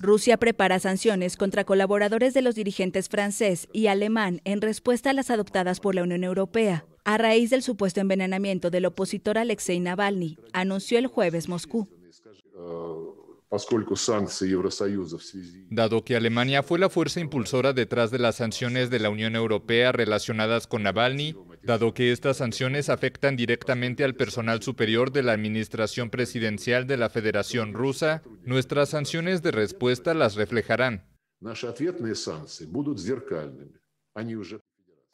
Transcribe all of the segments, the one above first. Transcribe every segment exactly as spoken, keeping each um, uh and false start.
Rusia prepara sanciones contra colaboradores de los dirigentes francés y alemán en respuesta a las adoptadas por la Unión Europea, a raíz del supuesto envenenamiento del opositor Alexéi Navalni, anunció el jueves Moscú. Dado que Alemania fue la fuerza impulsora detrás de las sanciones de la Unión Europea relacionadas con Navalny, dado que estas sanciones afectan directamente al personal superior de la administración presidencial de la Federación Rusa, nuestras sanciones de respuesta las reflejarán.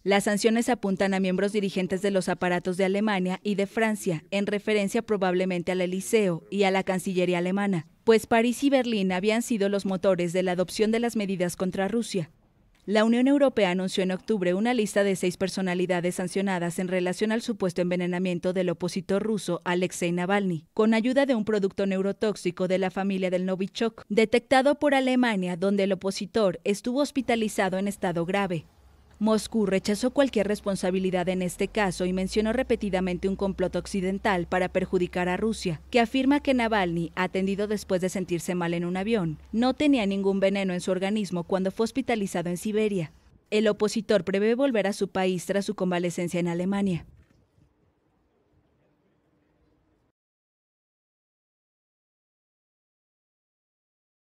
Las sanciones apuntan a miembros dirigentes de los aparatos de Alemania y de Francia, en referencia probablemente al Eliseo y a la Cancillería Alemana, pues París y Berlín habían sido los motores de la adopción de las medidas contra Rusia. La Unión Europea anunció en octubre una lista de seis personalidades sancionadas en relación al supuesto envenenamiento del opositor ruso Alexéi Navalny, con ayuda de un producto neurotóxico de la familia del Novichok, detectado por Alemania, donde el opositor estuvo hospitalizado en estado grave. Moscú rechazó cualquier responsabilidad en este caso y mencionó repetidamente un complot occidental para perjudicar a Rusia, que afirma que Navalny, atendido después de sentirse mal en un avión, no tenía ningún veneno en su organismo cuando fue hospitalizado en Siberia. El opositor prevé volver a su país tras su convalecencia en Alemania.